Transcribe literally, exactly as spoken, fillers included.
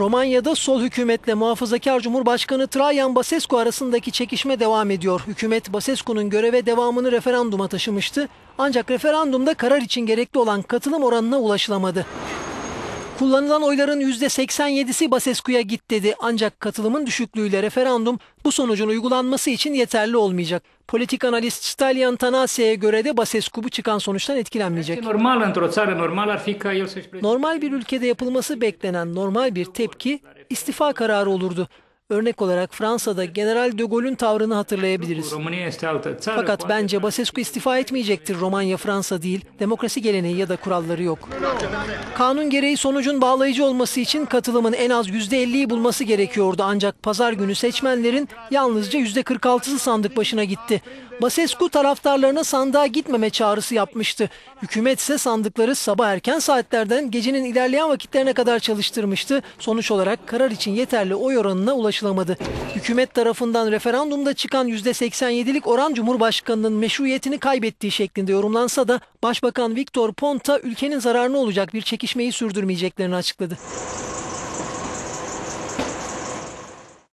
Romanya'da sol hükümetle muhafazakar Cumhurbaşkanı Traian Basescu arasındaki çekişme devam ediyor. Hükümet Basescu'nun göreve devamını referanduma taşımıştı. Ancak referandumda karar için gerekli olan katılım oranına ulaşılamadı. Kullanılan oyların yüzde seksen yedisi Basescu'ya git dedi. Ancak katılımın düşüklüğüyle referandum bu sonucun uygulanması için yeterli olmayacak. Politik analist Stelian Tanase'ye göre de Basescu bu çıkan sonuçtan etkilenmeyecek. Normal bir ülkede yapılması beklenen normal bir tepki istifa kararı olurdu. Örnek olarak Fransa'da General De Gaulle'ün tavrını hatırlayabiliriz. Fakat bence Basescu istifa etmeyecektir. Romanya Fransa değil, demokrasi geleneği ya da kuralları yok. Kanun gereği sonucun bağlayıcı olması için katılımın en az yüzde elliyi bulması gerekiyordu. Ancak pazar günü seçmenlerin yalnızca yüzde kırk altısı sandık başına gitti. Basescu taraftarlarına sandığa gitmeme çağrısı yapmıştı. Hükümet ise sandıkları sabah erken saatlerden gecenin ilerleyen vakitlerine kadar çalıştırmıştı. Sonuç olarak karar için yeterli oy oranına ulaşılmıştı. Hükümet tarafından referandumda çıkan yüzde seksen yedilik oran Cumhurbaşkanı'nın meşruiyetini kaybettiği şeklinde yorumlansa da Başbakan Victor Ponta ülkenin zararına olacak bir çekişmeyi sürdürmeyeceklerini açıkladı.